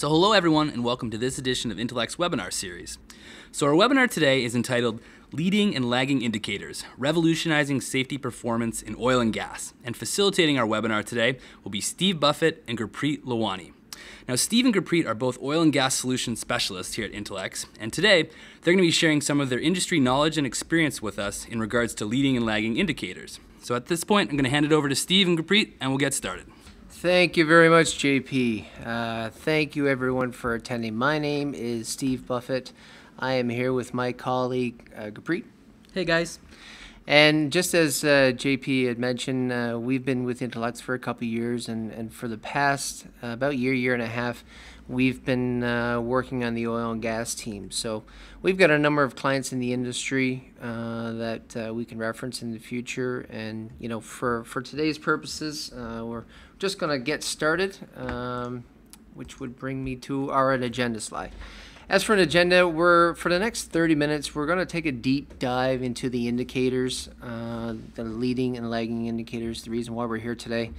So hello everyone and welcome to this edition of Intelex webinar series. So our webinar today is entitled Leading and Lagging Indicators, Revolutionizing Safety Performance in Oil and Gas. And facilitating our webinar today will be Steve Buffett and Gurpreet Lalwani. Now Steve and Gurpreet are both oil and gas solutions specialists here at Intelex, and today they're going to be sharing some of their industry knowledge and experience with us in regards to leading and lagging indicators. So at this point I'm going to hand it over to Steve and Gurpreet and we'll get started. Thank you very much, JP. Thank you everyone for attending. My name is Steve Buffett. I am here with my colleague Gurpreet. Hey guys. And just as JP had mentioned, we've been with Intelex for a couple of years, and for the past about year and a half, we've been working on the oil and gas team. So we've got a number of clients in the industry that we can reference in the future. And you know, for today's purposes, we're just going to get started, which would bring me to our agenda slide. As for an agenda, for the next 30 minutes, we're going to take a deep dive into the indicators, the leading and lagging indicators, the reason why we're here today.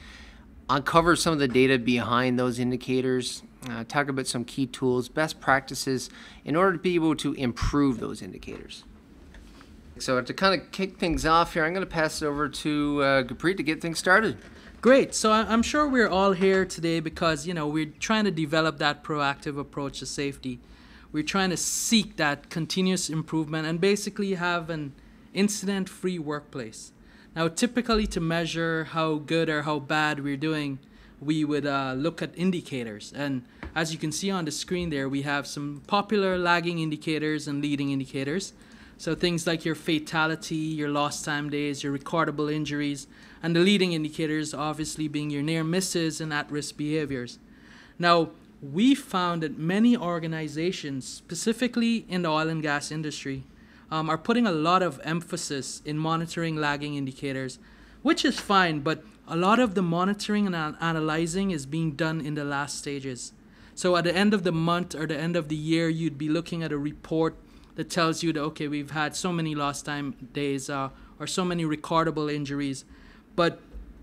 Uncover some of the data behind those indicators, talk about some key tools, best practices, in order to be able to improve those indicators. So to kind of kick things off here, I'm going to pass it over to Gurpreet to get things started. Great. So I'm sure we're all here today because, you know, we're trying to develop that proactive approach to safety. We're trying to seek that continuous improvement and basically have an incident-free workplace. Now, typically to measure how good or how bad we're doing, we would look at indicators. And as you can see on the screen there, we have some popular lagging indicators and leading indicators. So things like your fatality, your lost time days, your recordable injuries, and the leading indicators obviously being your near misses and at-risk behaviors. Now, we found that many organizations, specifically in the oil and gas industry, are putting a lot of emphasis in monitoring lagging indicators, which is fine, but a lot of the monitoring and analyzing is being done in the last stages. So at the end of the month or the end of the year, you'd be looking at a report that tells you that, okay, we've had so many lost time days or so many recordable injuries. But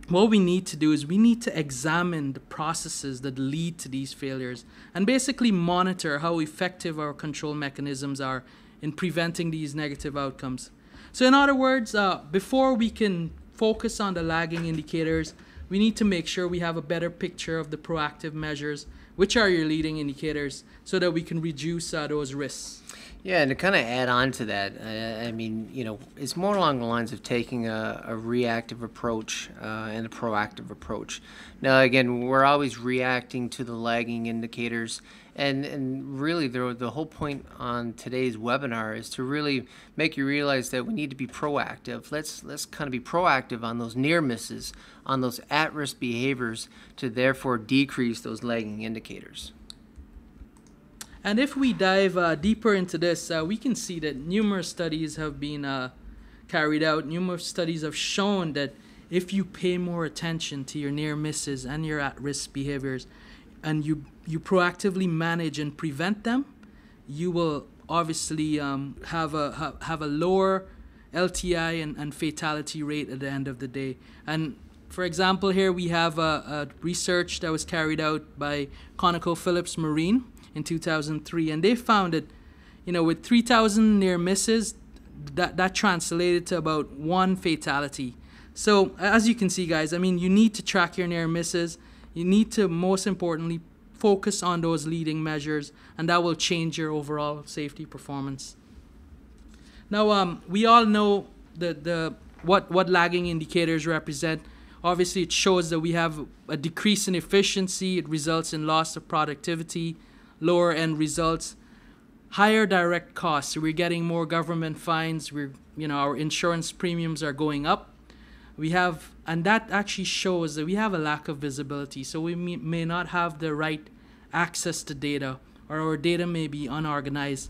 what we need to do is we need to examine the processes that lead to these failures and basically monitor how effective our control mechanisms are in preventing these negative outcomes. So in other words, before we can focus on the lagging indicators, we need to make sure we have a better picture of the proactive measures, which are your leading indicators, so that we can reduce those risks. Yeah, and to kind of add on to that, I mean, you know, it's more along the lines of taking a reactive approach and a proactive approach. Now, again, we're always reacting to the lagging indicators, and really the whole point on today's webinar is to really make you realize that we need to be proactive. Let's kind of be proactive on those near misses, on those at-risk behaviors, to therefore decrease those lagging indicators. And if we dive deeper into this, we can see that numerous studies have been carried out. Numerous studies have shown that if you pay more attention to your near misses and your at-risk behaviors, and you proactively manage and prevent them, you will obviously have a lower LTI and fatality rate at the end of the day. And for example, here we have a research that was carried out by ConocoPhillips Marine in 2003, and they found that, you know, with 3,000 near misses, that translated to about 1 fatality. So as you can see, guys, I mean, you need to track your near misses. You need to, most importantly, focus on those leading measures, and that will change your overall safety performance. Now, we all know what lagging indicators represent. Obviously, it shows that we have a decrease in efficiency. It results in loss of productivity, lower end results, higher direct costs. So we're getting more government fines. We're, you know, our insurance premiums are going up. We have, and that actually shows that we have a lack of visibility. So we may not have the right access to data, or our data may be unorganized.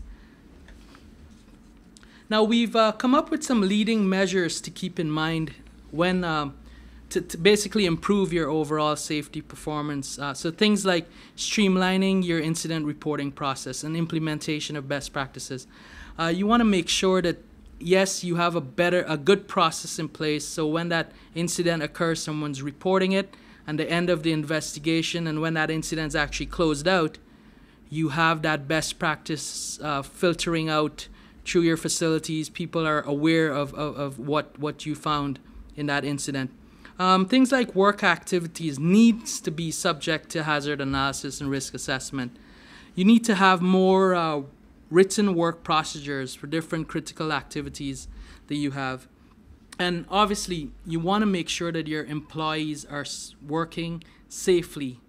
Now we've come up with some leading measures to keep in mind when to basically improve your overall safety performance. So things like streamlining your incident reporting process and implementation of best practices. You want to make sure that, yes, you have a good process in place, so when that incident occurs, someone's reporting it, and the end of the investigation, and when that incident's actually closed out, you have that best practice filtering out through your facilities. People are aware of what you found in that incident. Things like work activities needs to be subject to hazard analysis and risk assessment. You need to have more written work procedures for different critical activities that you have. And obviously, you want to make sure that your employees are working safely.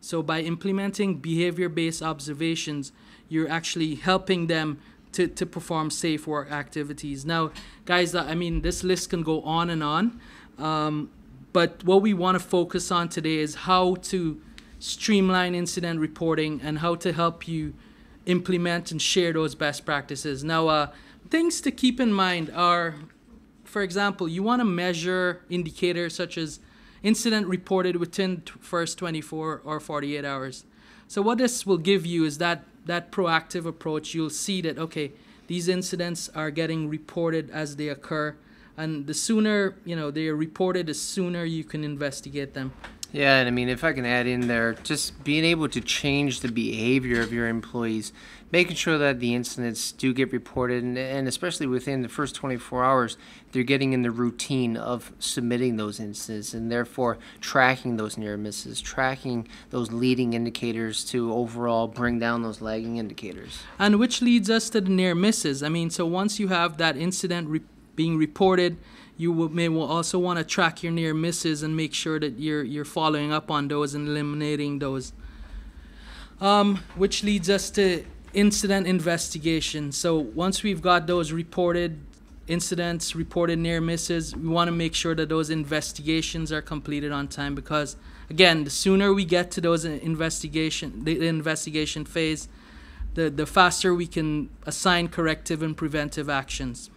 So by implementing behavior-based observations, you're actually helping them to perform safe work activities. Now, guys, I mean, this list can go on and on. But what we want to focus on today is how to streamline incident reporting and how to help you implement and share those best practices. Now, things to keep in mind are, for example, you want to measure indicators such as incident reported within first 24 or 48 hours. So what this will give you is that proactive approach. You'll see that, okay, these incidents are getting reported as they occur. And the sooner, you know, they are reported, the sooner you can investigate them. Yeah, and I mean, if I can add in there, just being able to change the behavior of your employees, making sure that the incidents do get reported, and especially within the first 24 hours, they're getting in the routine of submitting those incidents and therefore tracking those near misses, tracking those leading indicators to overall bring down those lagging indicators. And which leads us to the near misses. I mean, so once you have that incident being reported, you may also want to track your near misses and make sure that you're following up on those and eliminating those. Which leads us to incident investigation. So once we've got those reported incidents, reported near misses, we want to make sure that those investigations are completed on time, because again, the sooner we get to those investigation phase, the faster we can assign corrective and preventive actions.